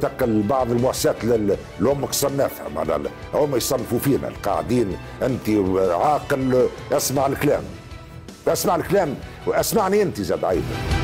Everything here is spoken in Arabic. تقل بعض المؤسسات اللي امك صنفها، معناها هم يصنفوا فينا القاعدين. انت عاقل، اسمع الكلام، اسمعني انت زاد عيب.